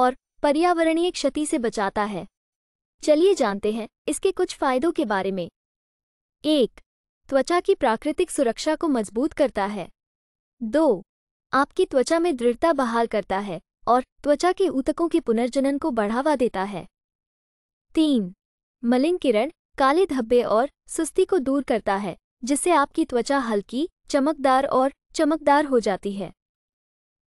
और पर्यावरणीय क्षति से बचाता है। चलिए जानते हैं इसके कुछ फायदों के बारे में। 1. त्वचा की प्राकृतिक सुरक्षा को मजबूत करता है। 2. आपकी त्वचा में दृढ़ता बहाल करता है और त्वचा के ऊतकों के पुनर्जनन को बढ़ावा देता है। 3. मलिन किरण, काले धब्बे और सुस्ती को दूर करता है, जिससे आपकी त्वचा हल्की, चमकदार हो जाती है।